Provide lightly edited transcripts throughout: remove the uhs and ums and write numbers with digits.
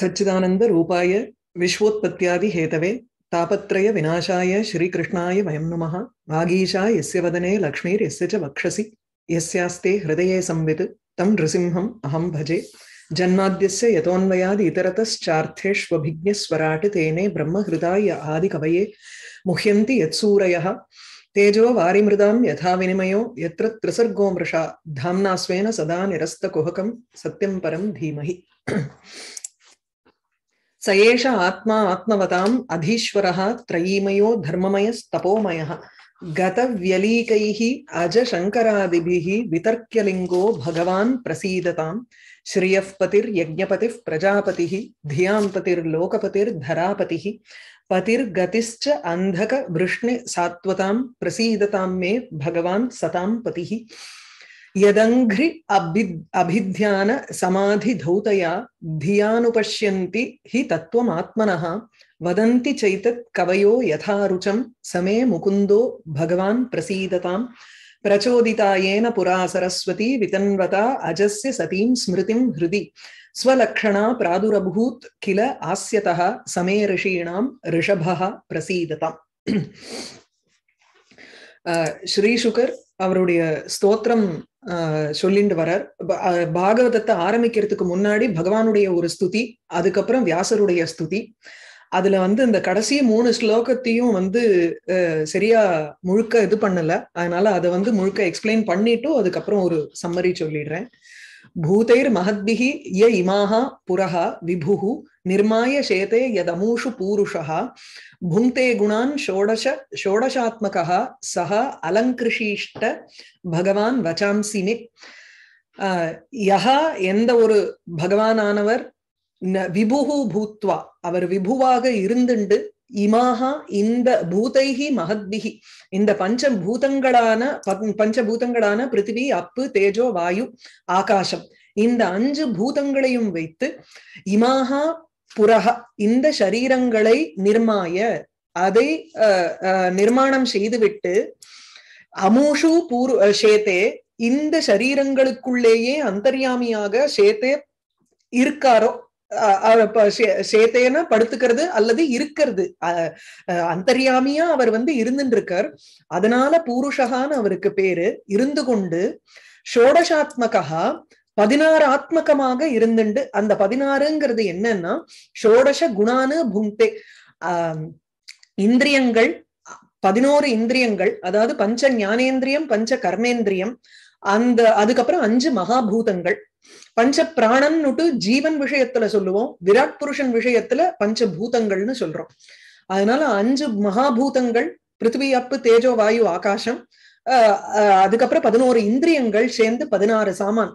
सच्चिदानंद रूपाय विश्वोत्पत्त्यादि Hathaway तापत्रय विनाशाय श्रीकृष्णाय वयं नमः। वागीशा यस्य वदने लक्ष्मीर् यस्य च वक्षसि यस्यास्ते हृदये संवित् तं नृसिंहम् अहं भजे। जन्माद्यस्य यतोऽन्वयादि इतरतश्चार्थेष्वभिज्ञस्वराट् तेने ब्रह्महृदाय आदिकवये। मुह्यन्ति यत्सूरयः तेजो वारिमृदां यथा विनिमयो यत्र त्रिसर्गो मृषा धाम्ना स्वेन सदा निरस्तकुहकं सत्यं परं धीमहि। स एष आत्मा आत्मवताम् अधीश्वरः त्रयीमयो धर्ममयस्तपोमयः गतव्यलीकैः अजशङ्करादिभिः वितर्क्य लिङ्गो भगवान् प्रसीदताम्। श्रियः पतिर्यज्ञपतिः प्रजापतिः धियां पतिर्लोकपतिर्धरापतिः पतिर्गतिश्च अंधक वृष्णे सात्वतां प्रसीदतां मे भगवान् सतां पतिः। यदंघ्रि अभिध्यान समाधि धौतया धियानुपश्यन्ति हि तत्त्वमात्मनः वदन्ति चैतत् कवयो यथा रुचं समे मुकुंदो भगवान् प्रसीदतां। प्रचोदितायेन पुरा सरस्वती वितन्वता अजस्य सतीं स्मृतिं हृदि स्वलक्षणा प्रादुरभूत किल आस्यतः समे ऋषीणां ऋषभः प्रसीदताम्। श्री शुकर அவருடைய ஸ்தோத்திரம் சொல்லிண்டு வரார். பாகவதத்தை ஆரம்பிக்கிறதுக்கு முன்னாடி பகவானுடைய ஒரு ஸ்துதி, அதுக்கப்புறம் வியாசருடைய ஸ்துதி. அதுல வந்து இந்த கடைசி 3 ஸ்லோகத்தையும் வந்து சரியா முழுக்க இது பண்ணல, அதனால அதை வந்து முழுக்க எக்ஸ்பிளைன் பண்ணிட்டு அதுக்கப்புறம் ஒரு சம்மரி சொல்லிடுறேன். भूतैर् महद्भिः ये इमाः पुरः विभुः निर्माय शेते यदमूषु पूरुषः भुङ्क्ते गुणान् षोडशात्मकः सः अलङ्कृषीष्ट भगवान् वचांसि मे। यः எந்த ஒரு பகவானானவர் விபுஹு பூத்வா அவர் விபுவாக இருந்துண்டு இமாஹா இந்த பூதைஹி மகத்பிஹி இந்த பஞ்சபூதங்களான பிருத்திவி அப்பு தேஜோ வாயு ஆகாசம் இந்த 5 பூதங்களையும் வைத்து இமாஹா புரஹ இந்த சரீரங்களை நிர்மாய அதை நிர்மாணம் செய்துவிட்டு அமூஷு பூரு சேத்தே இந்த சரீரங்களுக்குள்ளேயே அந்தர்யாமியாக சேத்தே இருக்காரோ சேத்தேன படுத்துக்கிறது அல்லது இருக்கிறது அந்தர்யாமியா அவர் வந்து இருந்துட்டு இருக்கார். அதனால பூருஷகான்னு அவருக்கு பேரு. இருந்து கொண்டு ஷோடசாத்மகா 16 ஆத்மகமாக இருந்துண்டு. அந்த 16ங்கிறது என்னன்னா ஷோடச குணானு புங்கே இந்திரியங்கள் 11 இந்திரியங்கள், அதாவது பஞ்ச ஞானேந்திரியம் பஞ்ச கர்மேந்திரியம், அந்த அதுக்கப்புறம் 5 மகாபூதங்கள். பஞ்ச பிராணன்னுட்டு ஜீவன் விஷயத்துல சொல்லுவோம், விராட் புருஷன் விஷயத்துல பஞ்ச பூதங்கள்னு சொல்றோம். அதனால 5 மகாபூதங்கள் பிருத்திவி அப்பு தேஜோ வாயு ஆகாசம், அதுக்கப்புறம் 11 இந்திரியங்கள் சேர்ந்து 16 சாமான்.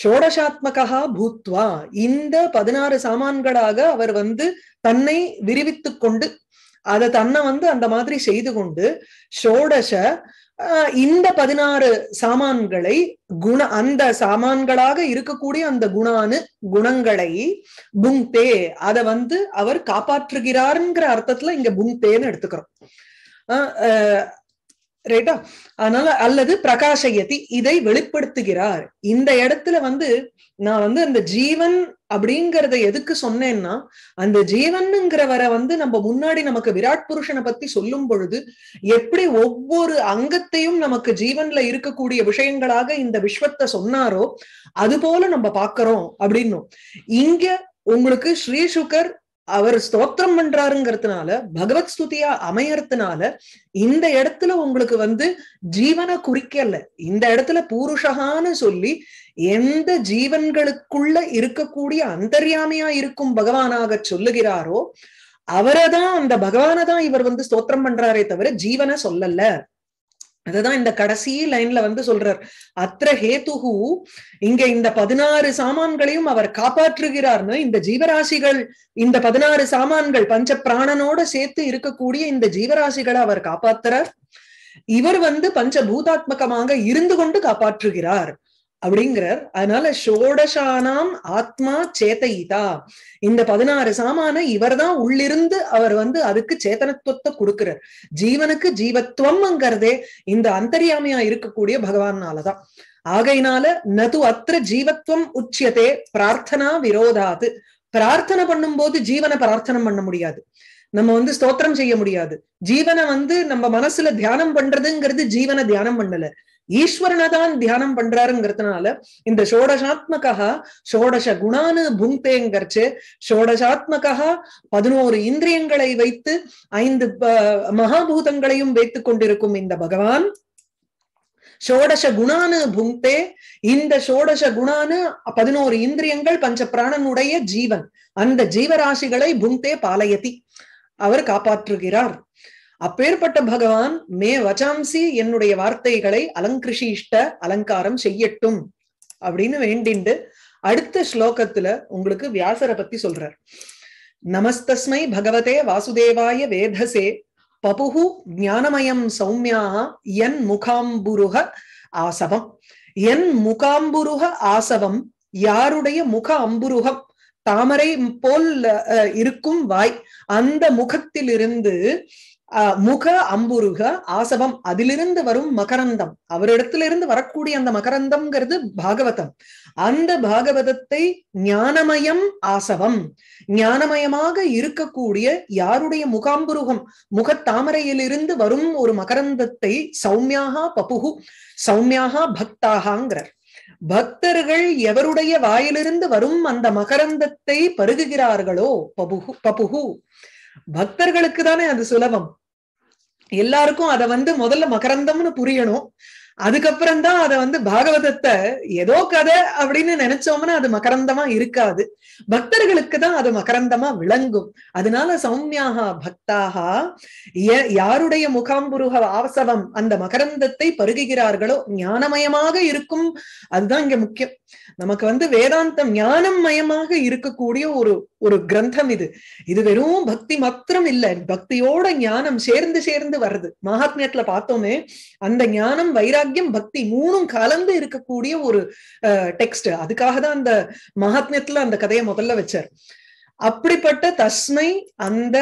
ஷோடசாத்மகா பூத்வா இந்த 16 சாமான்களாக அவர் வந்து தன்னை விரிவித்து கொண்டு அதை தன்னை வந்து அந்த மாதிரி செய்து கொண்டு ஷோடச இந்த 16 சாமான்களை குண அந்த சாமான்களாக இருக்கக்கூடிய அந்த குணங்களை புங்கே அதை வந்து அவர் காப்பாற்றுகிறாருங்கிற அர்த்தத்துல இங்க புங்கேன்னு எடுத்துக்கிறோம். ரைட்டா? அதனால அல்லது பிரகாசயதி இதை வெளிப்படுத்துகிறார். இந்த இடத்துல வந்து நான் வந்து அந்த ஜீவன் அப்படிங்கறத எதுக்கு சொன்னேன்னா அந்த ஜீவனுங்கிறவரை வந்து நம்ம முன்னாடி நமக்கு விராட் புருஷனை பத்தி சொல்லும் பொழுது எப்படி ஒவ்வொரு அங்கத்தையும் நமக்கு ஜீவன்ல இருக்கக்கூடிய விஷயங்களாக இந்த விஸ்வத்தை சொன்னாரோ அது போல நம்ம பாக்குறோம் அப்படின்னும். இங்க உங்களுக்கு ஸ்ரீ சுகர் அவர் ஸ்தோத்திரம் பண்றாருங்கிறதுனால பகவத் ஸ்துதியா அமையறதுனால இந்த இடத்துல உங்களுக்கு வந்து ஜீவனை குறிக்கல, இந்த இடத்துல பூருஷகான்னு சொல்லி எந்த ஜீவன்களுக்குள்ள இருக்கக்கூடிய அந்தர்யாமியா இருக்கும் பகவானாக சொல்லுகிறாரோ அவரதான் அந்த பகவானை தான் இவர் வந்து ஸ்தோத்திரம் பண்றாரே தவிர ஜீவனை சொல்லல. அதுதான் இந்த கடைசி லைன்ல வந்து சொல்றார். அத்ர ஹேதுஹு இங்க இந்த 16 சாமான்களையும் அவர் காப்பாற்றுகிறார்னு இந்த ஜீவராசிகள் இந்த 16 சாமான்கள் பஞ்ச பிராணனோட சேர்த்து இருக்கக்கூடிய இந்த ஜீவராசிகளை அவர் காப்பாற்றுறார். இவர் வந்து பஞ்சபூதாத்மகமாக இருந்து கொண்டு காப்பாற்றுகிறார் அப்படிங்கிறார். அதனால ஷோடசானாம் ஆத்மா சேதயிதா இந்த 16 சாமான இவர் தான் உள்ளிருந்து அவர் வந்து அதுக்கு சேதனத்துவத்தை கொடுக்கிறார். ஜீவனுக்கு ஜீவத்துவம்ங்கிறதே இந்த அந்தர்யாமியா இருக்கக்கூடிய பகவானாலதான். ஆகையினால நது அத்திர ஜீவத்துவம் உச்சியதே பிரார்த்தனா விரோதாது பிரார்த்தனை பண்ணும்போது ஜீவனை பிரார்த்தனை பண்ண முடியாது, நம்ம வந்து ஸ்தோத்திரம் செய்ய முடியாது. ஜீவனை வந்து நம்ம மனசுல தியானம் பண்றதுங்கிறது ஜீவனை தியானம் பண்ணல, ஈஸ்வரனதான் தியானம் பண்றாருங்கிறதுனால இந்த ஷோடசாத்மகா ஷோடச குணானு புங்தேங்கர்ச்சு, ஷோடசாத்மகா 11 இந்திரியங்களை வைத்து 5 மகாபூதங்களையும் வைத்து கொண்டிருக்கும் இந்த பகவான் ஷோடச குணானு புங்தே. இந்த ஷோடச குணானு 11 இந்திரியங்கள் பஞ்சபிராணனுடைய ஜீவன், அந்த ஜீவராசிகளை புங்தே பாலயதி, அவர் காப்பாற்றுகிறார். அப்பேற்பட்ட பகவான் மே வச்சாம்சி என்னுடைய வார்த்தைகளை அலங்கிருஷிஷ்ட அலங்காரம் செய்யட்டும் அப்படின்னு வேண்டிண்டு அடுத்த ஸ்லோகத்துல உங்களுக்கு வியாசரை பத்தி சொல்றார். நமஸ்தஸ்மை பகவதே வாசுதேவாய வேதசே பபுஹு ஞானமயம் சௌம்யாக என் முகாம்புருக ஆசவம். என் முகாம்புருக ஆசவம், யாருடைய முக அம்புருகம் தாமரை போல் இருக்கும் வாய், அந்த முகத்திலிருந்து முக அம்புருக ஆசவம், அதிலிருந்து வரும் மகரந்தம், அவரிடத்திலிருந்து வரக்கூடிய அந்த மகரந்தம்ங்கிறது பாகவதம். அந்த பாகவதத்தை ஞானமயம் ஆசவம், ஞானமயமாக இருக்கக்கூடிய யாருடைய முகாம்புருகம் முகத்தாமரையிலிருந்து வரும் ஒரு மகரந்தத்தை சௌமியாகா பபுகு சௌமியாகா பக்தாகாங்கிறார். பக்தர்கள் எவருடைய வாயிலிருந்து வரும் அந்த மகரந்தத்தை பருகுகிறார்களோ பபுகு பபுகு, பக்தர்களுக்கு தானே அது சுலபம். எல்லாருக்கும் அத வந்து முதல்ல மகரந்தம்னு புரியணும், அதுக்கப்புறம்தான் அதை வந்து பாகவதத்தை ஏதோ கதை அப்படின்னு நினைச்சோம்னா அது மகரந்தமா இருக்காது, பக்தர்களுக்கு தான் அது மகரந்தமா விளங்கும். அதனால சௌமியாக பக்தாகா யாருடைய முகாம்புருக ஆசவம் அந்த மகரந்தத்தை பருகுகிறார்களோ, ஞானமயமாக இருக்கும். அதுதான் இங்க முக்கியம், நமக்கு வந்து வேதாந்தம் ஞானம் மயமாக இருக்கக்கூடிய ஒரு கிரந்தம் இது. இது வெறும் பக்தி மாத்திரம் இல்ல, பக்தியோட ஞானம் சேர்ந்து சேர்ந்து வருது. மகாத்மியத்துல பார்த்தோமே அந்த ஞானம் வைராக்கியம் பக்தி மூணும் கலந்து இருக்கக்கூடிய ஒரு டெக்ஸ்ட். அதுக்காக தான் அந்த மகாத்மியத்துல அந்த கதையை முதல்ல வச்சார். அப்படிப்பட்ட தஸ்மை அந்த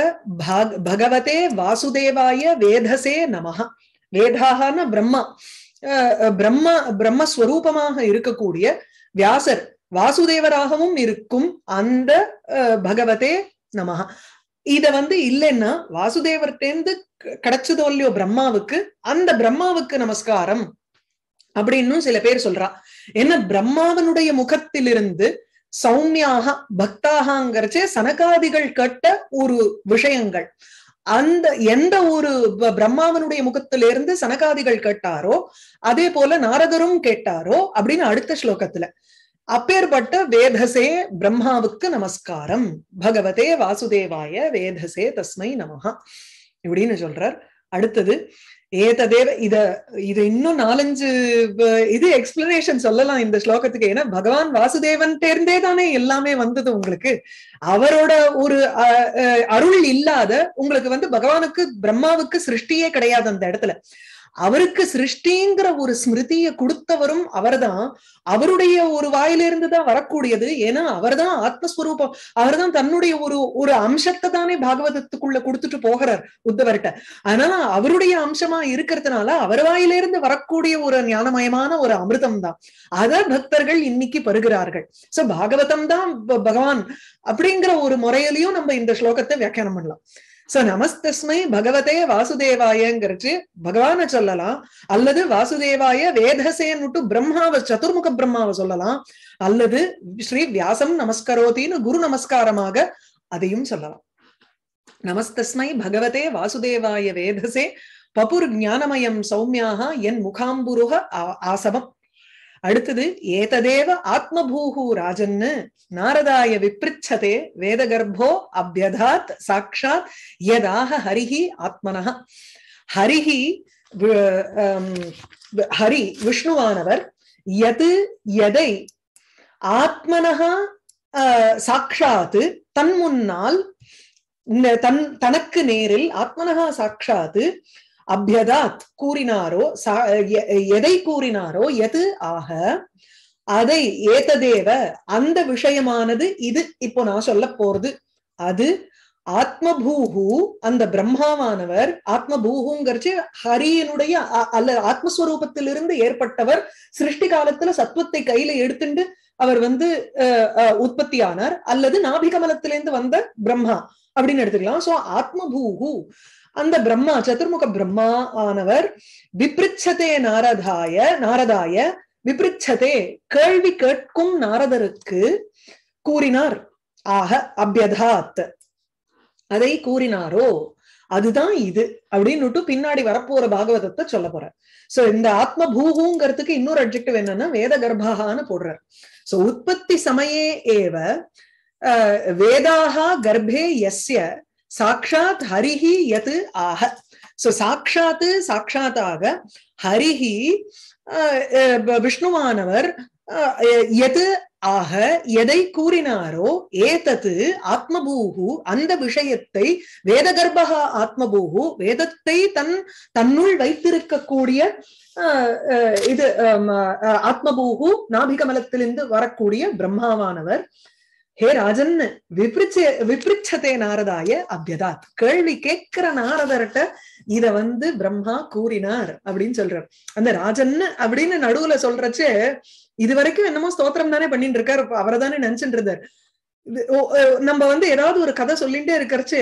பகவதே வாசுதேவாய வேதசே நமஹ, வேதாகன பிரம்மா, பிரம்மஸ்வரூபமாக இருக்கக்கூடிய வியாசர் வாசுதேவராகவும் இருக்கும் அந்த பகவதே நமஹ. இத வந்து இல்லைன்னா வாசுதேவர்டேந்து கிடைச்சதோ இல்லையோ பிரம்மாவுக்கு, அந்த பிரம்மாவுக்கு நமஸ்காரம் அப்படின்னு சில பேர் சொல்றா. என்ன பிரம்மாவனுடைய முகத்திலிருந்து சௌமியாக பக்தாகங்கிறச்சே சனகாதிகள் கேட்ட ஒரு விஷயங்கள், அந்த எந்த ஒரு பிரம்மாவனுடைய முகத்திலிருந்து சனகாதிகள் கேட்டாரோ அதே போல நாரதரும் கேட்டாரோ அப்படின்னு அடுத்த ஸ்லோகத்துல. அப்பேற்பட்ட வேதசே பிரம்மாவுக்கு நமஸ்காரம், பகவதே வாசுதேவாய வேதசே தஸ்மை நமஹ இப்படின்னு சொல்றார். அடுத்தது ஏததேவ, இத இன்னும் 4-5 இது எக்ஸ்பிளனேஷன் சொல்லலாம் இந்த ஸ்லோகத்துக்கு. ஏன்னா பகவான் வாசுதேவன் தேர்ந்தே தானே எல்லாமே வந்தது உங்களுக்கு, அவரோட ஒரு அருள் இல்லாத உங்களுக்கு வந்து பகவானுக்கு பிரம்மாவுக்கு சிருஷ்டியே கிடையாது. அந்த இடத்துல அவருக்கு சிருஷ்டிங்கிற ஒரு ஸ்மிருதியை கொடுத்தவரும் அவர்தான், அவருடைய ஒரு வாயிலிருந்து தான் வரக்கூடியது. ஏன்னா அவர்தான் ஆத்மஸ்வரூபம், அவர்தான் தன்னுடைய ஒரு அம்சத்தை தானே பாகவதத்துக்குள்ள கொடுத்துட்டு போகிறார் உத்தவர்கிட்ட. அதனால அவருடைய அம்சமா இருக்கிறதுனால அவர் வாயிலிருந்து வரக்கூடிய ஒரு ஞானமயமான ஒரு அமிர்தம் தான் அத பக்தர்கள் இன்னைக்கு பருகிறார்கள். சோ பாகவதம் தான் பகவான் அப்படிங்கிற ஒரு முறையிலையும் நம்ம இந்த ஸ்லோகத்தை வியாக்கியானம் பண்ணலாம். சோ நமஸ்தஸ்மை பகவதே வாசுதேவாயங்கிறச்சு பகவான சொல்லலாம், அல்லது வாசுதேவாய வேதசேன்னுட்டு பிரம்மாவை சதுர்முக பிரம்மாவை சொல்லலாம், அல்லது ஸ்ரீ வியாசம் நமஸ்கரோத்தின்னு குரு நமஸ்காரமாக அதையும் சொல்லலாம். நமஸ்தஸ்மை பகவதே வாசுதேவாய வேதசே பபுர் ஞானமயம் சௌமியாக என் முகாம்புருக ஆசவம். அடுத்தது ஏததேவ ஆத்மபூஹு ராஜன்னு நாரதாய விப்ரிச்சதே வேதகர்ப்போ அப்யதாத் சாக்ஷாத் யதாக ஹரிஹி ஆத்மனஹ. ஹரிஹி ஹரி விஷ்ணுவானவர் யது எதை ஆத்மனஹ சாக்ஷாத் தன் முன்னால் தனக்கு நேரில் ஆத்மனஹ சாக்ஷாத் அப்யதாத் கூறினாரோ எதை கூறினாரோ எது ஆக அதை ஏததேவ அந்த விஷயமானது இது இப்போ நான் சொல்ல போறது அது ஆத்மபூஹு அந்த பிரம்மாவானவர் ஆத்மபூஹுங்கிறச்சு ஹரியனுடைய அல்ல ஆத்மஸ்வரூபத்திலிருந்து ஏற்பட்டவர் சிருஷ்டி காலத்துல சத்துவத்தை கையில எடுத்துட்டு அவர் வந்து உற்பத்தியானார் அல்லது நாபிகமலத்திலிருந்து வந்த பிரம்மா அப்படின்னு எடுத்துக்கலாம். சோ ஆத்மபூஹு அந்த பிரம்மா சதுர்முக பிரம்மா ஆனவர் விப்ரிச்சதே நாரதாய விப்ரிச்சதே கேள்வி கேட்கும் நாரதருக்கு கூறினார். ஆக அபியதாத் அதை கூறினாரோ அதுதான் இது அப்படின்னுட்டு பின்னாடி வரப்போற பாகவதத்தை சொல்ல போற. சோ இந்த ஆத்ம பூகுங்கிறதுக்கு இன்னொரு அட்ஜெக்டிவ் என்னன்னா வேத கர்ப்பாகான்னு போடுறார். சோ உற்பத்தி சமயே ஏவ வேதாகா கர்ப்பே யஸ்ய சாட்சாத் ஹரிஹி யத் ஆக. சோ சாட்சாத்தாக ஹரிஹி விஷ்ணுவானவர் எது ஆக எதை கூறினாரோ ஏதது ஆத்மபூகு அந்த விஷயத்தை வேத கர்ப்பகா ஆத்மபூகு வேதத்தை தன்னுள் வைத்திருக்கக்கூடிய இது ஆத்மபூகு நாபிகமலத்திலிருந்து வரக்கூடிய பிரம்மாவானவர் ஹே ராஜன் விப்ரிச்சதே நாரதாய அபியதாத் கேள்வி கேட்கிற நாரதர்கிட்ட இத வந்து பிரம்மா கூறினார் அப்படின்னு சொல்றார். அந்த ராஜன் அப்படின்னு நடுவுல சொல்றச்சு இது வரைக்கும் என்னமோ ஸ்தோத்திரம் தானே பண்ணிட்டு இருக்காரு, அவரை தானே நினைச்சுட்டு இருந்தார். நம்ம வந்து ஏதாவது ஒரு கதை சொல்லிட்டே இருக்கிறச்சு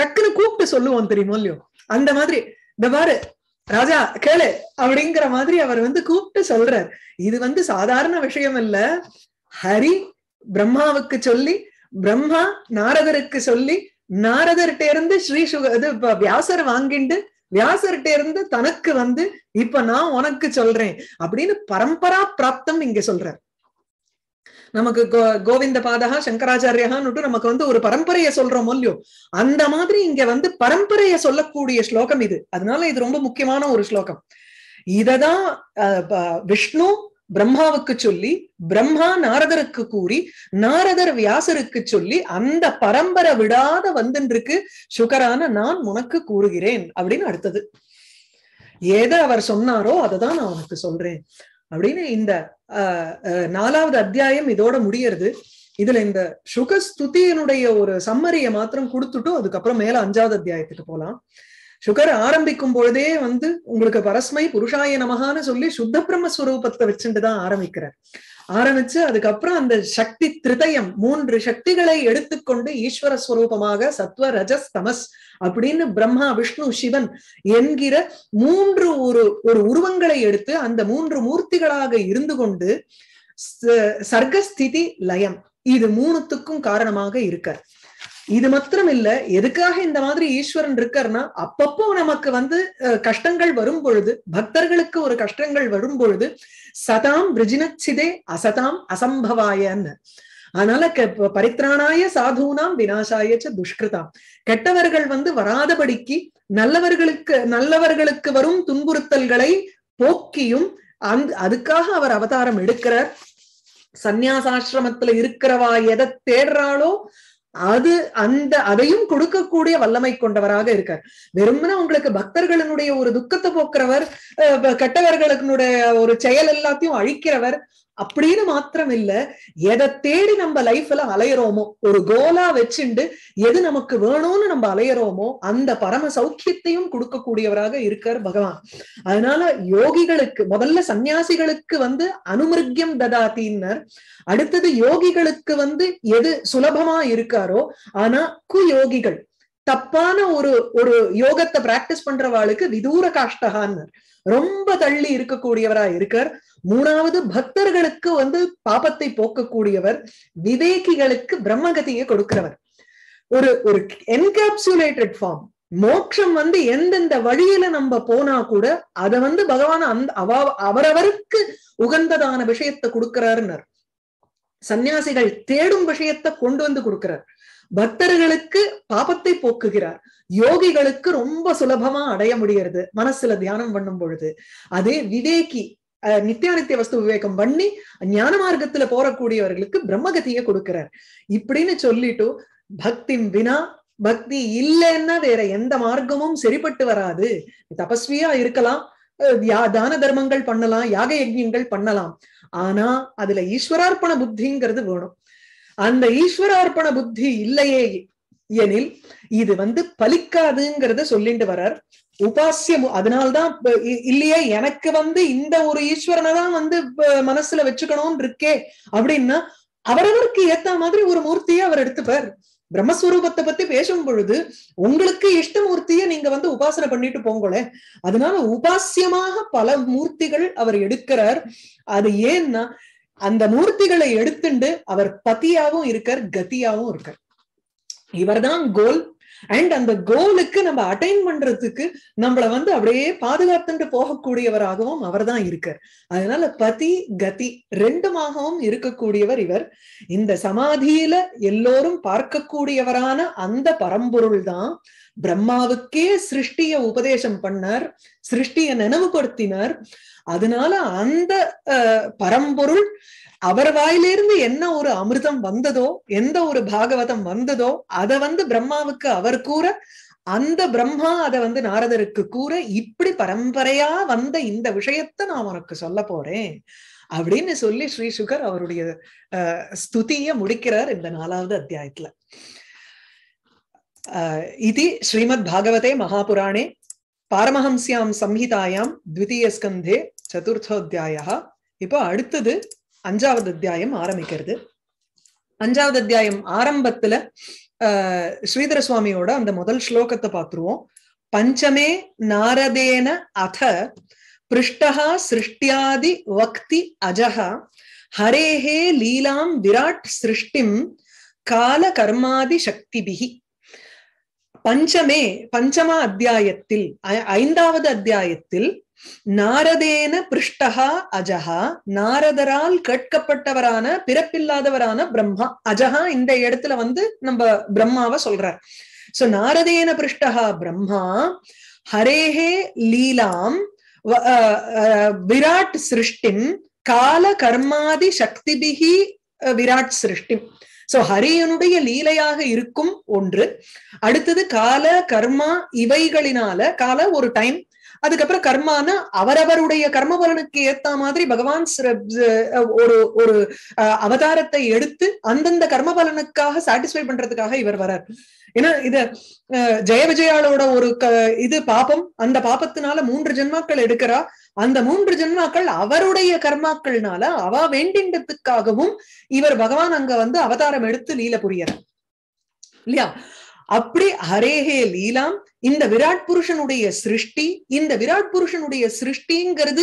டக்குன்னு கூப்பிட்டு சொல்லுவோம் தெரியுமோ இல்லையோ, அந்த மாதிரி இந்த பாரு ராஜா கேளு அப்படிங்கிற மாதிரி அவர் வந்து கூப்பிட்டு சொல்றார். இது வந்து சாதாரண விஷயம் இல்ல. ஹரி பிரம்மாவுக்கு சொல்லி பிரம்மா நாரதருக்கு சொல்லி நாரதர்கிட்ட இருந்து வியாசர் வாங்கிண்டு வியாசர்கிட்ட இருந்து தனக்கு வந்து இப்ப நான் உனக்கு சொல்றேன் அப்படின்னு பரம்பரா பிராப்தம் இங்க சொல்ற. நமக்கு கோவிந்த பாதகா சங்கராச்சாரியான்னுட்டு நமக்கு வந்து ஒரு பரம்பரைய சொல்றோம் இல்லையோ, அந்த மாதிரி இங்க வந்து பரம்பரைய சொல்லக்கூடிய ஸ்லோகம் இது. அதனால இது ரொம்ப முக்கியமான ஒரு ஸ்லோகம். இததான் விஷ்ணு பிரம்மாவுக்கு சொல்லி பிரம்மா நாரதருக்கு கூறி நாரதர் வியாசருக்கு சொல்லி அந்த பரம்பரை விடாத வந்துருக்கு சுகரான நான் உனக்கு கூறுகிறேன் அப்படின்னு அடுத்தது ஏத அவர் சொன்னாரோ அததான் நான் உனக்கு சொல்றேன் அப்படின்னு இந்த 4வது அத்தியாயம் இதோட முடியறது. இதுல இந்த சுகஸ்துதியினுடைய ஒரு சம்மரிய மாத்திரம் கொடுத்துட்டு அதுக்கப்புறம் மேல 5வது அத்தியாயத்துக்கு போலாம். சுகர் ஆரம்பிக்கும் பொழுதே வந்து உங்களுக்கு பரஸ்மை புருஷாய நமகான்னு சொல்லி சுத்த பிரம்மஸ்வரூபத்தை வச்சுட்டுதான் ஆரம்பிக்கிறார். ஆரம்பிச்சு அதுக்கப்புறம் அந்த சக்தி திரிதயம் 3 சக்திகளை எடுத்துக்கொண்டு ஈஸ்வர ஸ்வரூபமாக சத்வ ரஜஸ் தமஸ் அப்படின்னு பிரம்மா விஷ்ணு சிவன் என்கிற 3 ஒரு உருவங்களை எடுத்து அந்த 3 மூர்த்திகளாக இருந்து கொண்டு சர்க்கஸ்திதி லயம் இது 3த்துக்கும் காரணமாக இருக்கார். இது மாத்திரம் இல்ல, எதுக்காக இந்த மாதிரி ஈஸ்வரன் இருக்காருன்னா அப்பப்போ நமக்கு வந்து கஷ்டங்கள் வரும் பொழுது பக்தர்களுக்கு ஒரு கஷ்டங்கள் வரும் பொழுது சதாம் விருஜினச்சிதே அசதாம் அசம்பவாயன்னு அதனால பரித்ராணாய சாதுனாம் விநாசாயச்ச துஷ்கிருதாம் கெட்டவர்கள் வந்து வராதபடிக்கு நல்லவர்களுக்கு வரும் துன்புறுத்தல்களை போக்கியும் அதுக்காக அவர் அவதாரம் எடுக்கிறார். சந்நியாசாசிரமத்துல இருக்கிறவா எதை தேடுறாளோ அது அந்த அதையும் கொடுக்கக்கூடிய வல்லமை கொண்டவராக இருக்கார். வெறும்னா உங்களுக்கு பக்தர்களுடைய ஒரு துக்கத்தை போக்குறவர் கெட்டவர்களுடைய ஒரு செயல் எல்லாத்தையும் அழிக்கிறவர் அப்படின்னு மாத்திரம் இல்ல, எதை தேடி நம்ம லைஃப்ல அலையறோமோ ஒரு கோலா வச்சுண்டு எது நமக்கு வேணும்னு நம்ம அலையறோமோ அந்த பரம சௌக்கியத்தையும் கொடுக்கக்கூடியவராக இருக்கார் பகவான். அதனால யோகிகளுக்கு முதல்ல சன்னியாசிகளுக்கு வந்து அனுமிருக்யம் ததாத்தின்னர், அடுத்தது யோகிகளுக்கு வந்து எது சுலபமா இருக்காரோ. ஆனா குயோகிகள் தப்பான ஒரு யோகத்தை பிராக்டிஸ் பண்றவாளுக்கு விதூர காஷ்டகான்னர் ரொம்ப தள்ளி இருக்கக்கூடியவரா இருக்கார். 3வது பக்தர்களுக்கு வந்து பாபத்தை போக்கக்கூடியவர், விவேகிகளுக்கு பிரம்மகதியை கொடுக்கிறவர். ஒரு என்கேப்சுலேட்டட் ஃபார்ம் மோட்சம் வந்து எந்தெந்த வழியில நம்ம போனா கூட அதை வந்து பகவான் அவரவருக்கு உகந்ததான விஷயத்தை கொடுக்கிறாருன்னார். சன்னியாசிகள் தேடும் விஷயத்தை கொண்டு வந்து கொடுக்கிறார், பக்தர்களுக்கு பாபத்தை போக்குகிறார், யோகிகளுக்கு ரொம்ப சுலபமா அடைய முடியறது மனசுல தியானம் பண்ணும் பொழுது. அதே விவேகி நித்தியானித்திய வஸ்து விவேகம் பண்ணி ஞான மார்க்கத்துல போறக்கூடியவர்களுக்கு பிரம்மகதியை கொடுக்கிறார். இப்படின்னு சொல்லிட்டு பக்தி வினா பக்தி இல்லைன்னா வேற எந்த மார்க்கமும் சரிப்பட்டு வராது. தபஸ்வியா இருக்கலாம், தான தர்மங்கள் பண்ணலாம், யாக யஜ்யங்கள் பண்ணலாம், ஆனா அதுல ஈஸ்வரார்ப்பண புத்திங்கிறது வேணும். அந்த ஈஸ்வரார்ப்பண புத்தி இல்லையே எனில் இது வந்து பலிக்காதுங்கிறத சொல்லிட்டு வரார். உபாசியம் அதனால்தான் இல்லையே எனக்கு வந்து இந்த ஒரு ஈஸ்வரனை தான் வந்து மனசுல வச்சுக்கணும்னு இருக்கே அப்படின்னா அவரவருக்கு ஏத்த மாதிரி ஒரு மூர்த்தியை அவர் எடுத்துப்பார். பிரம்மஸ்வரூபத்தை பத்தி பேசும் பொழுது உங்களுக்கு இஷ்ட மூர்த்தியை நீங்க வந்து உபாசனை பண்ணிட்டு போங்களே. அதனால உபாசியமாக பல மூர்த்திகள் அவர் எடுக்கிறார். அது ஏன்னா அந்த மூர்த்திகளை எடுத்துண்டு அவர் பதியாவும் இருக்கார், கத்தியாவும் இருக்கார். இவர்தான் கோல். அண்ட் அந்த கோலுக்கு நம்ம அட்டைன் பண்றதுக்கு நம்மள வந்து அப்படியே பாதுகாத்துட்டு போகக்கூடியவராகவும் அவர் தான் இருக்கார். அதனால பதி கதி ரெண்டுமாகவும் இருக்கக்கூடியவர் இவர். இந்த சமாதியில எல்லோரும் பார்க்கக்கூடியவரான அந்த பரம்பொருள் தான் பிரம்மாவுக்கே சிருஷ்டிய உபதேசம் பண்ணார், சிருஷ்டிய நினைவுபடுத்தினார். அதனால அந்த பரம்பொருள் அவர் வாயிலிருந்து என்ன ஒரு அமிர்தம் வந்ததோ, எந்த ஒரு பாகவதம் வந்ததோ, அதை வந்து பிரம்மாவுக்கு அவர் கூற, அந்த பிரம்மா அதை வந்து நாரதருக்கு கூற, இப்படி பரம்பரையா வந்த இந்த விஷயத்த நான் உனக்கு சொல்ல போறேன் அப்படின்னு சொல்லி ஸ்ரீ சுகர் அவருடைய ஸ்துதிய முடிக்கிறார் இந்த 4வது அத்தியாயத்துல. இது ஸ்ரீமத் பாகவதே மகாபுராணே பாரமஹம்ஸ்யாம் சம்ஹிதாயாம் 2ய ஸ்கந்தே 4தோத்யாயா. இப்போ அடுத்தது 5வது அத்தியாயம் ஆரம்பிக்கிறது. 5வது அத்தியாயம் ஆரம்பத்துல ஸ்ரீதர சுவாமியோட அந்த முதல் ஸ்லோகத்தை பார்த்துருவோம். பஞ்சமே நாரதேன அத பிருஷ்டஹா சிருஷ்டியாதி வக்தி அஜஹா ஹரேஹே லீலாம் விராட் சிருஷ்டிம் கால கர்மாதி சக்திபிஹி. பஞ்சமே பஞ்சம அத்தியாயத்தில் 5வது அத்தியாயத்தில் நாரதேன பிருஷ்டஹா அஜஹா, நாரதரால் கேட்கப்பட்டவரான பிறப்பில்லாதவரான பிரம்மா, அஜஹா இந்த இடத்துல வந்து நம்ம பிரம்மாவை சொல்றார். சோ நாரதேன பிருஷ்டஹா பிரம்மா ஹரேஹே லீலாம் விராட் சிருஷ்டிம் கால கர்மாதி சக்திபிஹி விராட் சிருஷ்டிம். சோ ஹரியனுடைய லீலையாக இருக்கும் ஒன்று. அடுத்தது கால கர்மா இவைகளினால, கால ஒரு டைம், அதுக்கப்புறம் கர்மான அவரவருடைய கர்ம பலனுக்கு ஏத்த மாதிரி பகவான் ஒரு அவதாரத்தை எடுத்து அந்தந்த கர்ம பலனுக்காக சாட்டிஸ்ஃபை பண்றதுக்காக இவர் வரார். ஏன்னா இது ஜெய விஜயாளோட ஒரு இது பாபம், அந்த பாபத்தினால 3 ஜென்மாக்கள் எடுக்கிறா. அந்த 3 ஜென்மாக்கள் அவருடைய கர்மாக்கள்னால அவ வேண்டின்றதுக்காகவும் இவர் பகவான் அங்க வந்து அவதாரம் எடுத்து லீல புரியற இல்லையா. அப்படி ஹரேஹே லீலாம் இந்த விராட் புருஷனுடைய சிருஷ்டி, இந்த விராட் புருஷனுடைய சிருஷ்டிங்கிறது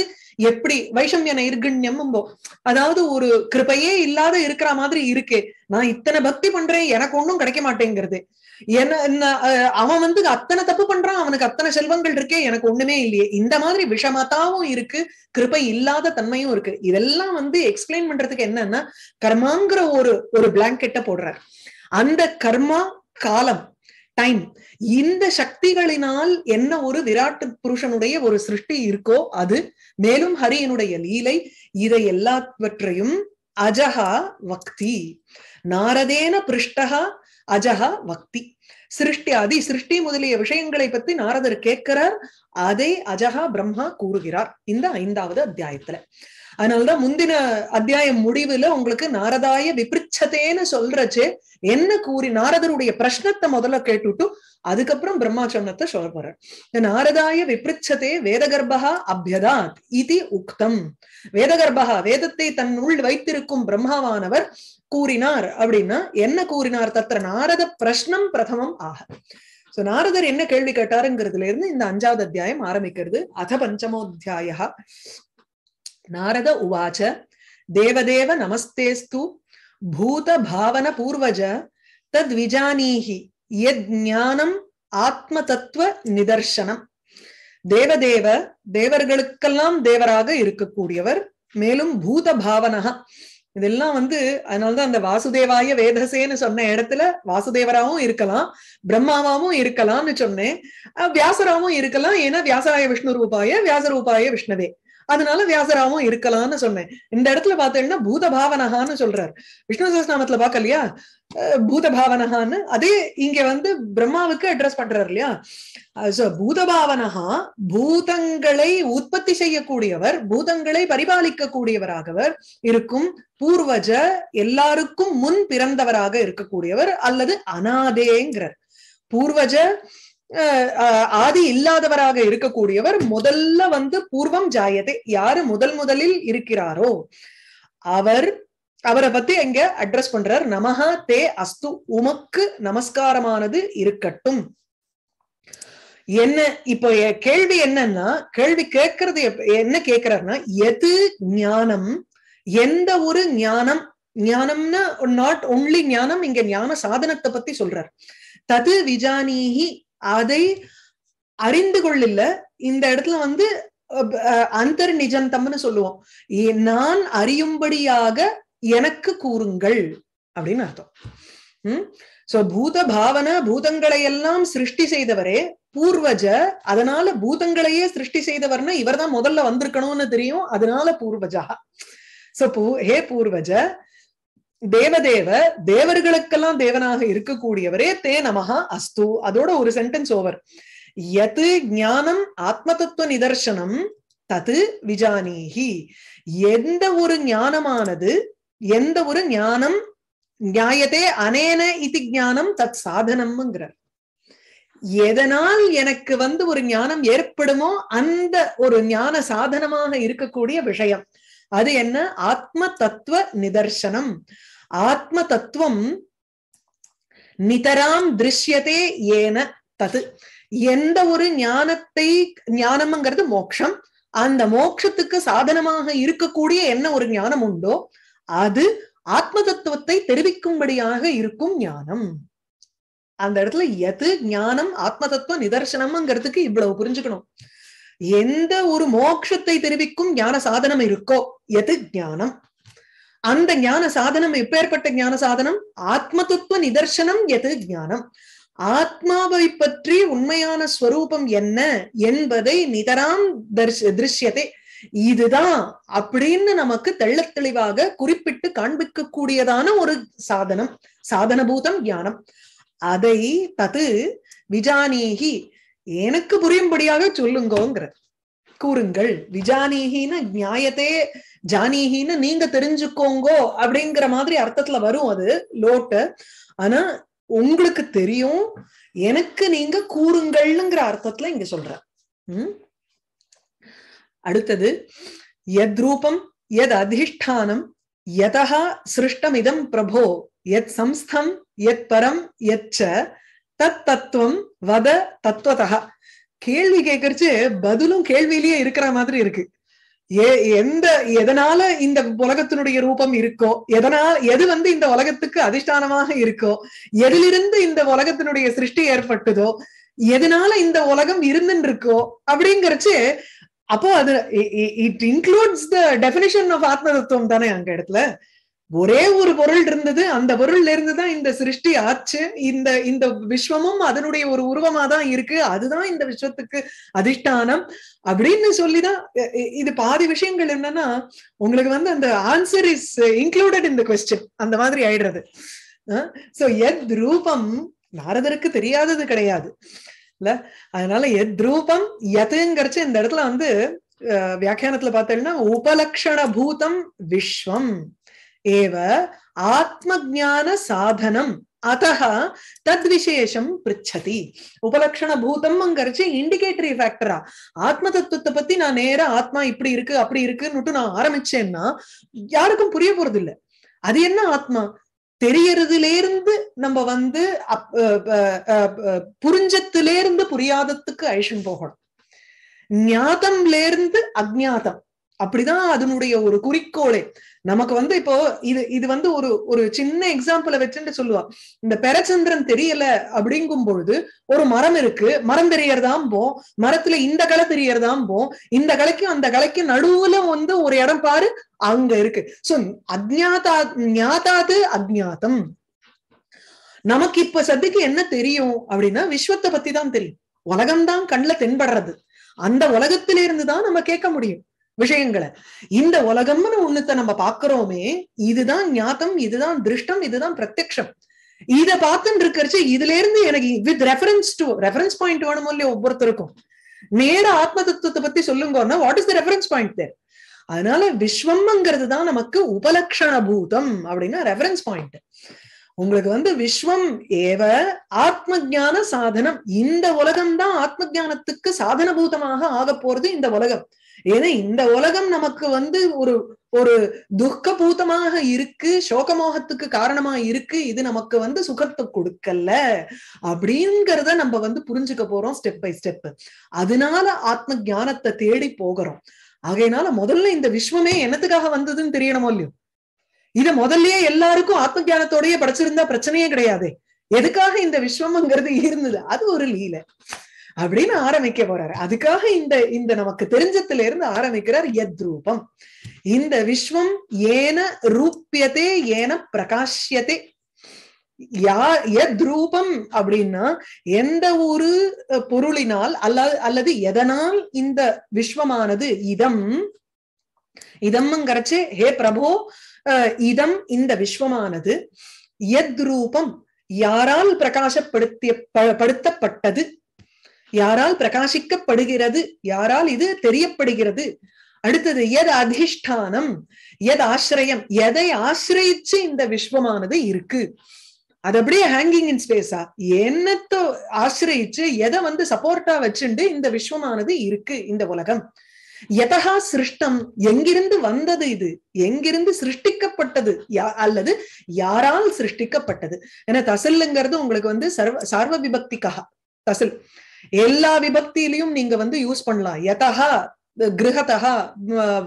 எப்படி வைஷம்ய நைர்கண்யம்போ, அதாவது ஒரு கிருபையே இல்லாத இருக்கிற மாதிரி இருக்கே, நான் இத்தனை பக்தி பண்றேன் எனக்கு ஒன்றும் கிடைக்க மாட்டேங்கிறது, என்ன அவன் வந்து அத்தனை தப்பு பண்றான் அவனுக்கு அத்தனை செல்வங்கள் இருக்கே எனக்கு ஒண்ணுமே இல்லையே, இந்த மாதிரி விஷமதாவும் இருக்கு, கிருபை இல்லாத தன்மையும் இருக்கு. இதெல்லாம் வந்து எக்ஸ்பிளைன் பண்றதுக்கு என்னன்னா கர்மாங்கிற ஒரு பிளாங்கெட்ட போடுறார். அந்த கர்மா காலம் டைம் இந்த சக்திகளினால் என்ன ஒரு விராட் புருஷனுடைய ஒரு சிருஷ்டி இருக்கோ அது, மேலும் ஹரியனுடைய லீலை, இதை எல்லாவற்றையும் அஜஹா வக்தி, நாரதேன பிருஷ்டஹா அஜஹா வக்தி, சிருஷ்டி ஆதி சிருஷ்டி முதலிய விஷயங்களை பத்தி நாரதர் கேட்கிறார், அதை அஜஹா பிரம்மா கூறுகிறார் இந்த 5வது அத்தியாயத்துல. அதனாலதான் முந்தின அத்தியாயம் முடிவுல உங்களுக்கு நாரதாய விபிருச்சதேன்னு சொல்றச்சு என்ன கூறி நாரதருடைய பிரஷ்னத்தை முதல்ல கேட்டுட்டு அதுக்கப்புறம் பிரம்மாச்சரணத்தை சொல்றார். நாரதாய விபிருச்சதே வேதகர்பா அபியதாத் இது உக்தம், வேதகர்பா வேதத்தை தன் உள் வைத்திருக்கும் பிரம்மாவானவர் கூறினார். அப்படின்னா என்ன கூறினார்? தத்திர நாரத பிரஷ்னம் பிரதமம் ஆக. சோ நாரதர் என்ன கேள்வி கேட்டாருங்கிறதுல இருந்து இந்த 5வது அத்தியாயம் ஆரம்பிக்கிறது. அத பஞ்சமோத்யாய. நாரத உவாச தேவதேவ நமஸ்தேஸ்து பூத பாவன பூர்வஜ தத்விஜானீஹி யத் ஞானம் ஆத்ம தத்துவ நிதர்சனம். தேவதேவ தேவர்களுக்கெல்லாம் தேவராக இருக்கக்கூடியவர், மேலும் பூத பாவனஹ இதெல்லாம் வந்து, அதனாலதான் அந்த வாசுதேவாய வேதசேன்னு சொன்ன இடத்துல வாசுதேவராவும் இருக்கலாம் பிரம்மாவாவும் இருக்கலாம்னு சொன்னேன், வியாசராவும் இருக்கலாம், ஏன்னா வியாசராய விஷ்ணு ரூபாய வியாசரூபாய விஷ்ணவே, அதனால வியாசராவும் இருக்கலாம்னு சொன்னேன். இந்த இடத்துல பார்த்தேன்னா பூத பாவனஹான்னு சொல்றாரு. விஷ்ணு சகஸ்ரநாமத்துல பாக்கலையா பூத பாவனஹான்னு, அதே இங்க வந்து பிரம்மாவுக்கு அட்ரஸ் பண்றாரு இல்லையா. பூத பாவனஹா பூதங்களை உற்பத்தி செய்யக்கூடியவர், பூதங்களை பரிபாலிக்க கூடியவராகவர் இருக்கும், பூர்வஜ எல்லாருக்கும் முன் பிறந்தவராக இருக்கக்கூடியவர் அல்லது அனாதேங்கிறார். पूर्वज आदि इल्लादवराग इरुक्कूडियवर मोदल्ल वंदु पूर्वम जायते यार मुदल मुदलिल इरुक्किरारो अवर அவரை பத்தி எங்க அட்ரஸ் பண்றார். நமஹ தே அஸ்து, உமக்கு நமஸ்காரமானது இருக்கட்டும். என்ன இப்போ கேள்வி என்னன்னா, கேள்வி கேட்கறது என்ன கேட்கிறாருன்னா, எது ஞானம், எந்த ஒரு ஞானம், ஞானம்னா நாட் ஒன்லி ஞானம், இங்க ஞான சாதனத்தை பத்தி சொல்றார். தது விஜானீஹி, அதை அறிந்து கொள்ளில்ல. இந்த இடத்துல வந்து அந்தர் நிஜந்தம்னு சொல்லுவோம். நான் அறியும்படியாக எனக்கு கூறுங்கள் அப்படின்னு அர்த்தம். சோ பூத பாவன, பூதங்களை எல்லாம் சிருஷ்டி செய்தவரே பூர்வஜ, அதனால பூதங்களையே சிருஷ்டி செய்தவர்னா இவர் தான் முதல்ல வந்திருக்கணும்னு தெரியும், அதனால பூர்வஜா. சோ ஹே பூர்வஜ, தேவதேவ, தேவர்களுக்கெல்லாம் தேவனாக இருக்கக்கூடியவரே, தே நமஹா அஸ்து. அதோட ஒரு சென்டென்ஸ் ஓவர். யது ஞானம் ஆத்ம தத்துவ நிதர்சனம் தது விஜானீஹி, எந்த ஒரு ஞானமானது, எந்த ஒரு ஞானம், ஞாயதே அனேன இதி ஞானம் தத் சாதனம்ங்கிறார். எதனால் எனக்கு வந்து ஒரு ஞானம் ஏற்படுமோ அந்த ஒரு ஞான சாதனமாக இருக்கக்கூடிய விஷயம் அது என்ன, ஆத்ம தத்துவ நிதர்சனம். ஆத்ம தத்துவம் நிதராம் திருஷ்யதே ஏன தது, எந்த ஒரு ஞானத்தை, ஞானம்ங்கிறது மோட்சம், அந்த மோட்சத்துக்கு சாதனமாக இருக்கக்கூடிய என்ன ஒரு ஞானம் உண்டோ அது ஆத்ம தத்துவத்தை தெரிவிக்கும்படியாக இருக்கும் ஞானம். அந்த இடத்துல எது ஞானம் ஆத்ம தத்துவ நிதர்சனம்ங்கிறதுக்கு இவ்வளவு புரிஞ்சுக்கணும். எந்த ஒரு மோட்சத்தை தெரிவிக்கும் ஞான சாதனம் இருக்கோ எது ஞானம், அந்த ஞான சாதனம் எப்பேற்பட்ட ஞான சாதனம், ஆத்ம தத்துவ நிதர்சனம் எது ஞானம், ஆத்மாவை பற்றி உண்மையான ஸ்வரூபம் என்ன என்பதை நிதராம் திருஷ்யத்தை, இதுதான் அப்படின்னு நமக்கு தெள்ள தெளிவாக குறிப்பிட்டு காண்பிக்க கூடியதான ஒரு சாதனம், சாதனபூதம் ஞானம். அதை தது விஜானீஹி, எனக்கு புரியும்படியாக சொல்லுங்கோங்கிற, கூறுங்கள். விஜானீஹின்னு நியாயத்தே, ஜானீஹின்னு நீங்க தெரிஞ்சுக்கோங்கோ அப்படிங்கிற மாதிரி அர்த்தத்துல வரும் அது லோட்டு. ஆனா உங்களுக்கு தெரியும், எனக்கு நீங்க கூறுங்கள்ங்கிற அர்த்தத்துல இங்க சொல்ற. அடுத்தது யத் ரூபம் யத் அதிஷ்டானம் யதஹ சிருஷ்டம் இதம் பிரபோ யத் சம்ஸ்தம் யத் பரம் யச்ச தத் தத்துவம் வத தத்துவதஹ. கேள்வி கேட்கறச்சு பதிலும் கேள்வியிலேயே இருக்கிற மாதிரி இருக்கு. எந்த எதனால இந்த உலகத்தினுடைய ரூபம் இருக்கோ, எதனால் எது வந்து இந்த உலகத்துக்கு அதிஷ்டானமாக இருக்கோ, எதிலிருந்து இந்த உலகத்தினுடைய சிருஷ்டி ஏற்பட்டதோ, எதனால இந்த உலகம் இருந்துன்னு இருக்கோ அப்படிங்கிறச்சு. அப்போ அது it includes the definition of ஆத்ம தத்துவம் தானே. அங்க இடத்துல ஒரே ஒரு பொருள் இருந்தது, அந்த பொருள்ல இருந்துதான் இந்த சிருஷ்டி ஆச்சு, இந்த விஸ்வமும் அதனுடைய ஒரு உருவமா தான் இருக்கு, அதுதான் இந்த விஸ்வத்துக்கு அதிஷ்டானம் அப்படின்னு சொல்லிதான். இது பாதி விஷயங்கள் என்னன்னா உங்களுக்கு வந்து அந்த answer is included in the question அந்த மாதிரி ஆயிடுறது. சோ எத் ரூபம் நாரதருக்கு தெரியாதது கிடையாது இல்ல, அதனால எத் ரூபம் எதுங்கிறச்சு இந்த இடத்துல வந்து வியாக்கியானத்துல பார்த்தீங்கன்னா உபலக்ஷண பூதம் விஸ்வம் ஏவ ஆத்மஜான சாதனம் அதஹ தத் விசேஷம் பிரிச்சதி. உபலக்ஷண பூதம் அங்கரிச்சு இண்டிகேட்டரி ஃபேக்டரா, ஆத்ம தத்துவத்தை பத்தி நான் நேரா ஆத்மா இப்படி இருக்கு அப்படி இருக்குன்னுட்டு நான் ஆரம்பிச்சேன்னா யாருக்கும் புரிய போறது இல்லை. அது என்ன ஆத்மா தெரியறதுல இருந்து நம்ம வந்து புரிஞ்சத்துல இருந்து புரியாததுக்கு ஐஷன் போகணும், ஞாதம்ல இருந்து அஜ்ஞாதம். அப்படிதான் அதனுடைய ஒரு குறிக்கோளே. நமக்கு வந்து இப்போ இது வந்து ஒரு சின்ன எக்ஸாம்பிளை வச்சுட்டு சொல்லுவா. இந்த பெரச்சந்திரன் தெரியல அப்படிங்கும் பொழுது ஒரு மரம் இருக்கு, மரம் தெரியறதாம் போம், மரத்துல இந்த கலை தெரியறதாம் போம், இந்த கலைக்கும் அந்த கலைக்கும் நடுவுல வந்து ஒரு இடம் பாரு அங்க இருக்கு. சோ அஜ்ஞாதா ஞாதாது அஜ்ஞாதம். நமக்கு இப்ப சத்திக்கு என்ன தெரியும் அப்படின்னா விஸ்வத்தை பத்தி தான் தெரியும், உலகம்தான் கண்ணுல தென்படுறது. அந்த உலகத்திலிருந்துதான் நம்ம கேட்க முடியும் விஷயங்களை. இந்த உலகம்னு ஒண்ணுத்தை நம்ம பாக்குறோமே இதுதான் ஞாத்தம், இதுதான் திருஷ்டம், இதுதான் பிரத்யக்ஷம். இத பார்த்துட்டு இருக்கிறச்சு இதுல இருந்து எனக்கு with reference to reference point வேணுமோ இல்லையா ஒவ்வொருத்தருக்கும். நேர ஆத்ம தத்துவத்தை பத்தி சொல்லுங்கன்னா what is the reference point there. அதனால விஸ்வம்ங்கிறது தான் நமக்கு உபலக்ஷண பூதம் அப்படின்னா ரெஃபரன்ஸ் பாயிண்ட். உங்களுக்கு வந்து விஸ்வம் ஏவ ஆத்மஞான சாதனம். இந்த உலகம் தான் ஆத்மஞானத்துக்கு சாதனபூதமாக ஆக போறது இந்த உலகம். ஏன்னா இந்த உலகம் நமக்கு வந்து ஒரு ஒரு துக்கபூதமாக இருக்கு, சோகமோகத்துக்கு காரணமா இருக்கு, இது நமக்கு வந்து சுகத்தை கொடுக்கல அப்படிங்கறத நம்ம வந்து புரிஞ்சுக்க போறோம் ஸ்டெப் பை ஸ்டெப். அதனால ஆத்ம ஞானத்தை தேடி போகிறோம். ஆகையினால முதல்ல இந்த விஸ்வமே என்னத்துக்காக வந்ததுன்னு தெரியணுமோ இல்லையோ. இத முதல்லயே எல்லாருக்கும் ஆத்ம ஞானத்தோடயே படைச்சிருந்தா பிரச்சனையே கிடையாது. எதுக்காக இந்த விஸ்வம்ங்கிறது இருந்தது, அது ஒரு லீலை அப்படின்னு ஆரம்பிக்க போறாரு. அதுக்காக இந்த நமக்கு தெரிஞ்சதுல இருந்து ஆரம்பிக்கிறார். யத்ரூபம், இந்த விஸ்வம் ஏன ரூபியதே ஏன பிரகாஷ்யதே. யத்ரூபம் அப்படின்னா எந்த ஒரு பொருளினால் அல்லது எதனால் இந்த விஸ்வமானது இதம் இதம்ங்கிறச்சே ஹே பிரபோ இதம் இந்த விஸ்வமானது யத்ரூபம் யாரால் பிரகாசப்படுத்தப்பட்டது, யாரால் பிரகாசிக்கப்படுகிறது, யாரால் இது தெரியப்படுகிறது. அடுத்தது எது அதிஷ்டானம் எது ஆசிரியம், எதை ஆசிரியிச்சு இந்த விஸ்வமானது இருக்கு. அது அப்படியே ஹேங்கிங் இன் ஸ்பேஸா என்னத்தை ஆசிரியிச்சு எதை வந்து சப்போர்ட்டா வச்சுண்டு இந்த விஸ்வமானது இருக்கு இந்த உலகம். எதகா சிருஷ்டம் எங்கிருந்து வந்தது, இது எங்கிருந்து சிருஷ்டிக்கப்பட்டது அல்லது யாரால் சிருஷ்டிக்கப்பட்டது. ஏன்னா தசல்ங்கிறது உங்களுக்கு வந்து சார்வ விபக்திக்காக தசல் எல்லா விபக்தியிலையும் நீங்க வந்து யூஸ் பண்ணலாம். யதஹா கிரஹதஹா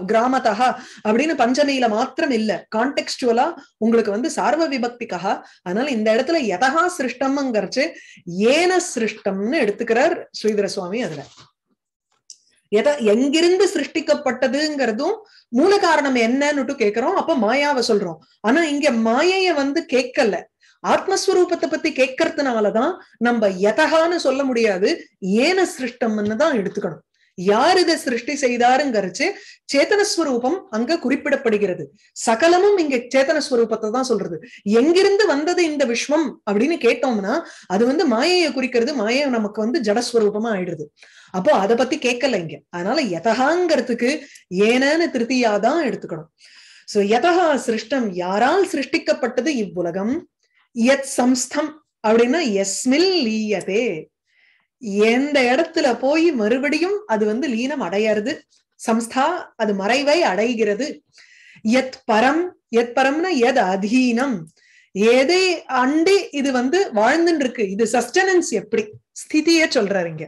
கிராமதஹா அப்படின்னு பஞ்சனையில மாத்திரம் இல்ல, கான்டெக்சுவலா உங்களுக்கு வந்து சார்வ விபக்திக்காக. அதனால இந்த இடத்துல யதஹா சிருஷ்டம்ங்கிறச்சு ஏன சிருஷ்டம்னு எடுத்துக்கிறார் ஸ்ரீதர சுவாமி. அதுல எங்கிருந்து சிருஷ்டிக்கப்பட்டதுங்கிறதும் மூல காரணம் என்னன்னுட்டு கேட்கிறோம். அப்ப மாயாவை சொல்றோம். ஆனா இங்க மாயைய வந்து கேட்கல, ஆத்மஸ்வரூபத்தை பத்தி கேட்கறதுனாலதான் நம்ம யதகான்னு சொல்ல முடியாது, ஏன சிருஷ்டம்னு தான் எடுத்துக்கணும். யார் இதை சிருஷ்டி செய்தாருங்கிறச்சு சேத்தனஸ்வரூபம் அங்க குறிப்பிடப்படுகிறது. சகலமும் இங்க சேத்தனஸ்வரூபத்தை தான் சொல்றது. எங்கிருந்து வந்தது இந்த விஸ்வம் அப்படின்னு கேட்டோம்னா அது வந்து மாயையை குறிக்கிறது. மாயை நமக்கு வந்து ஜடஸ்வரூபமா ஆயிடுது. அப்போ அதை பத்தி கேட்கல இங்க. அதனால யதகாங்கிறதுக்கு ஏனன்னு திருத்தியாதான் எடுத்துக்கணும். சோ யதகா சிருஷ்டம் யாரால் சிருஷ்டிக்கப்பட்டது இவ்வுலகம். யத் சம்ஸ்தம் அப்படின்னா எஸ்மில் லீயதே எந்த இடத்துல போய் மறுபடியும் அது வந்து லீனம் அடையறது. சம்ஸ்தா அது மறைவை அடைகிறது. யத் பரம், யத் பரம்னா எது அதீனம் எதை அண்டி இது வந்து வாழ்ந்துட்டு இருக்கு. இது சஸ்டனன்ஸ் எப்படி ஸ்திதியே சொல்றாரு இங்க.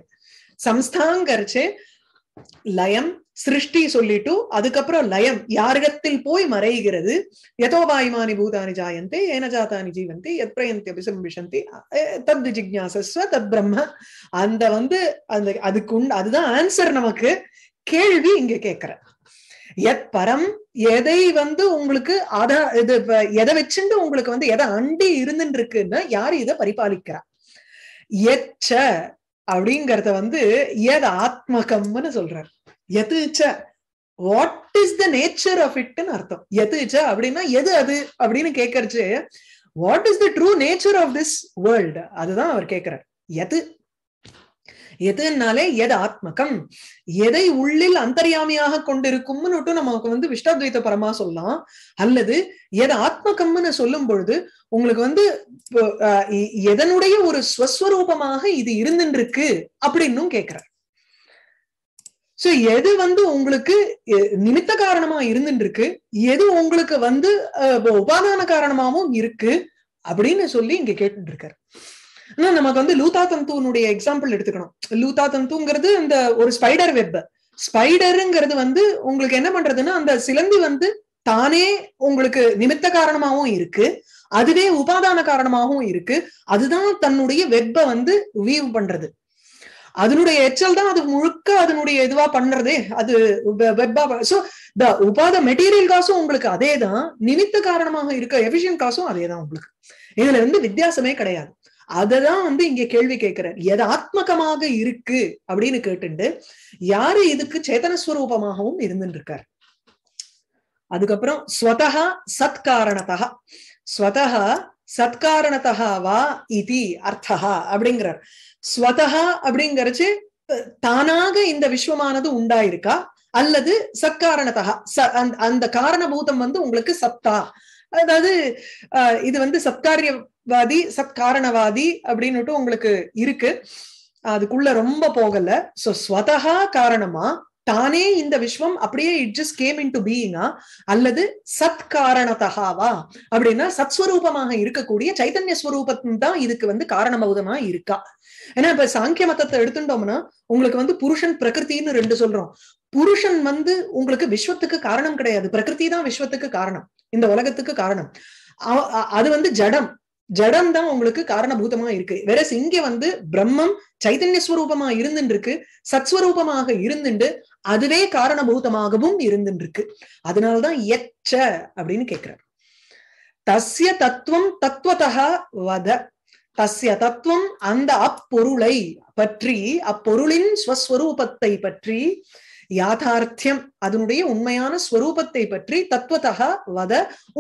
சம்ஸ்தாங்கரிச்சு லயம் சிருஷ்டி சொல்லிட்டு அதுக்கப்புறம் லயம் யார்கத்தில் போய் மறைகிறது. எதோ வாயுமானி பூதானி ஜாயந்தே ஏன ஜாதானி ஜீவந்தி எத் பிரயந்தி அபிசம்பிஷந்தி தத் ஜிக்ஞாசஸ்வ தத் பிரம்ம. அந்த வந்து அந்த அதுக்கு உண்டு அதுதான் ஆன்சர் நமக்கு கேள்வி இங்க கேட்கிற. எத் பரம் எதை வந்து உங்களுக்கு அத இது எதை வச்சுட்டு உங்களுக்கு வந்து எதை அண்டி இருந்துட்டு இருக்குன்னா யாரு இதை பரிபாலிக்கிறா. எச்ச அப்படிங்கறத வந்து எது ஆத்மகம்னு சொல்றாரு. எதுச்ச what is the nature of இட்னு அர்த்தம். எதுச்ச அப்படின்னா எது அது அப்படின்னு கேட்கறச்சு what is the true nature of this world அதுதான் அவர் கேட்கிறார். எது எதுனாலே எது ஆத்மகம் எதை உள்ளில் அந்தர்யாமியாக கொண்டிருக்கும்னு நமக்கு வந்து விஷ்டாத்வைத பரமா சொல்லலாம். அல்லது எது ஆத்மகம்னு சொல்லும் பொழுது உங்களுக்கு வந்து எதனுடைய ஒரு ஸ்வஸ்வரூபமாக இது இருந்துட்டு இருக்கு அப்படின்னும் கேட்கிறார். சோ எது வந்து உங்களுக்கு நிமித்த காரணமா இருந்துட்டு இருக்கு, எது உங்களுக்கு வந்து உபாதான காரணமாவும் இருக்கு அப்படின்னு சொல்லி இங்க கேட்டு இருக்காரு. ஆனா நமக்கு வந்து லூதா தந்துனுடைய எக்ஸாம்பிள் எடுத்துக்கணும். லூதா தந்துங்கிறது அந்த ஒரு ஸ்பைடர் வெப். ஸ்பைடருங்கிறது வந்து உங்களுக்கு என்ன பண்றதுன்னா அந்த சிலந்தி வந்து தானே உங்களுக்கு நிமித்த காரணமாவும் இருக்கு, அதுவே உபாதான காரணமாகவும் இருக்கு. அதுதான் தன்னுடைய வெப்பை வந்து வீவ் பண்றது. அதனுடைய எச்சல் தான் அது முழுக்க அதனுடைய இதுவா பண்றதே அது வெப்பா. சோ த உபாத மெட்டீரியல் காசும் உங்களுக்கு அதே தான், நிமித்த காரணமாக இருக்க எஃபிஷியன்ட் காசும் அதே தான் உங்களுக்கு. இதுல வந்து வித்தியாசமே கிடையாது. அததான் வந்து இங்க கேள்வி கேட்கிறார். எது ஆத்மகமாக இருக்கு அப்படின்னு கேட்டுண்டு யாரு இதுக்கு சேதனஸ்வரூபமாகவும் இருந்துட்டு இருக்காரு. அதுக்கப்புறம் ஸ்வதஹா சத்காரணத்தஹா ஸ்வதஹா சத்காரணத்தஹாவா இதி அர்த்தஹா அப்படிங்கிறார். ஸ்வதஹா அப்படிங்கறச்சு தானாக இந்த விஸ்வமானது உண்டாயிருக்கா அல்லது சத்காரணத்தஹா அந்த காரணபூதம் வந்து உங்களுக்கு சத்தா अदावदु सत्कार्यवादी सत्कारणवादी அப்படினுட்டு உங்களுக்கு இருக்கு அதுக்குள்ள ரொம்ப போகல சோ ஸ்வதஹ காரணமா தானே இந்த விஸ்வம் அப்படியே it just came into being அல்லது சத்காரணதஹாவா அப்படினா சத்ஸ்வரூபமாக இருக்கக்கூடிய சைதன்ய ஸ்வரூபம் தான் இதுக்கு காரணபூதமா இருக்கா ஏன்னா இப்ப சாங்கிய மதத்தை எடுத்துட்டோம்னா உங்களுக்கு புருஷன் பிரகிருத்தின்னு ரெண்டு சொல்றோம் புருஷன் உங்களுக்கு விஸ்வத்துக்கு காரணம் கிடையாது பிரகிருதி தான் விஸ்வத்துக்கு காரணம் இந்த உலகத்துக்கு காரணம் அது ஜடம் ஜடம் தான் உங்களுக்கு காரணபூதமா இருக்கு வேற இங்க பிரம்மம் சைதன்ய ஸ்வரூபமா இருந்துருக்கு சத்ஸ்வரூபமாக இருந்துண்டு அதுவே காரணபூதமாகவும் இருந்துருக்கு அதனாலதான் எச்ச அப்படின்னு கேக்குறார் தஸ்ய தத்துவம் தத்துவதஹ வத தஸ்ய தத்துவம் அந்த அப்பொருளை பற்றி அப்பொருளின் ஸ்வஸ்வரூபத்தை பற்றி யாதார்த்தியம் அதனுடைய உண்மையான ஸ்வரூபத்தை பற்றி தத்துவதஹ வத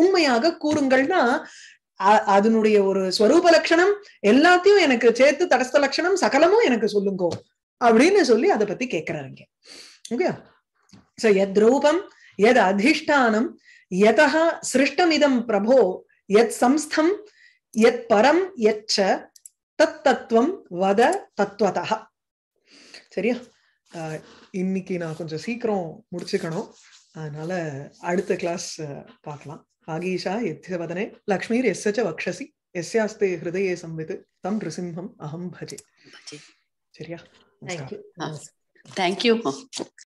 உண்மையாக கூறுங்கள்னா அதனுடைய ஒரு ஸ்வரூப லட்சணம் எல்லாத்தையும் எனக்கு சேர்த்து தடஸ்த லட்சணம் சகலமும் எனக்கு சொல்லுங்கோ அப்படின்னு சொல்லி அதை பத்தி கேட்கிறாருங்க ஓகே சோ யத் ரூபம் யத் அதிஷ்டானம் யதஹ ஸ்ருஷ்டமிதம் பிரபோ யத் சம்ஸ்தம் யத் பரம் யச்ச தத் தத்துவம் வத தத்துவதஹ சரியா இன்னைக்கு நான் கொஞ்சம் சீக்கிரம் முடிச்சுக்கணும் அதனால அடுத்த கிளாஸ் பார்க்கலாம் आगीशा यस्य वदने लक्ष्मीर यस्य च वक्षसि यस्यास्ते हृदये संवित् तं नृसिंहम् अहं भजे चरिया थैंक यू